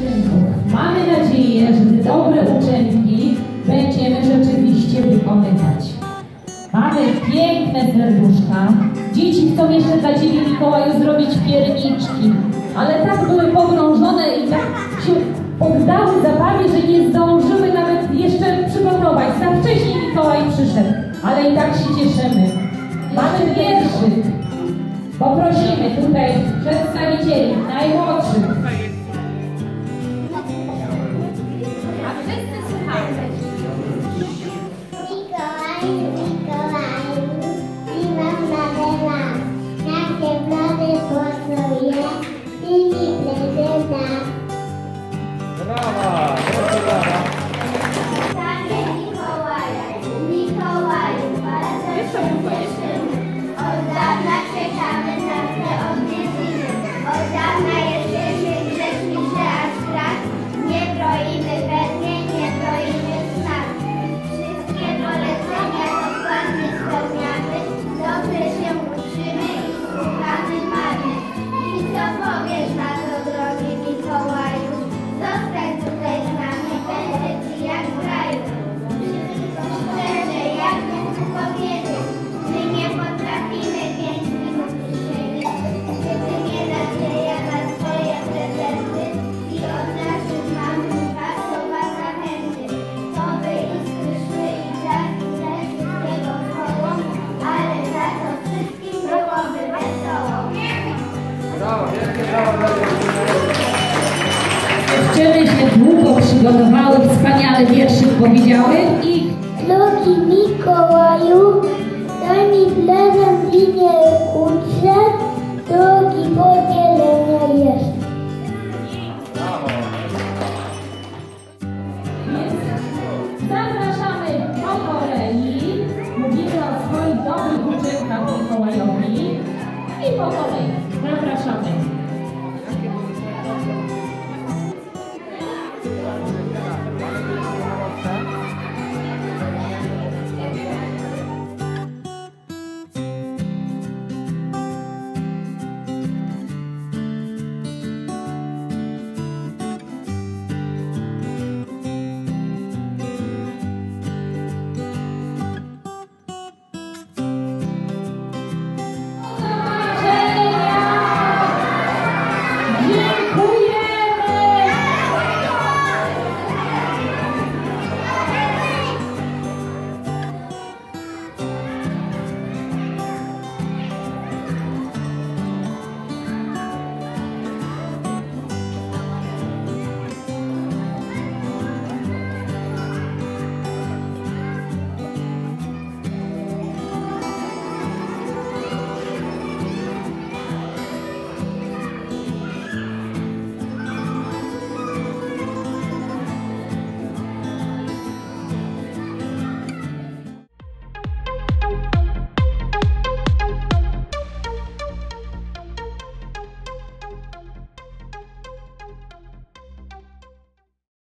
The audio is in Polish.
czynów. Mamy nadzieję, że te dobre uczynki będziemy rzeczywiście wykonywać. Mamy piękne serduszka. Dzieci chcą jeszcze dla Ciebie, Mikołaju, zrobić pierniczki, ale tak były pogrążone i tak się poddały zabawie, że nie zdążyły nawet jeszcze przygotować. Za wcześnie Mikołaj przyszedł, ale i tak się cieszymy. Mamy pierwszych. Poprosimy tutaj przedstawicieli najmłodszych. Dziewczyny się długo przygotowały, wspaniale wierszy powiedziały i... Drogi Mikołaju, daj mi plenem linię uczę, drogi podzielenia jest. Więc zapraszamy po kolei, mówimy o swoich dobrych uczynkach Mikołajowi i po kolei zapraszamy.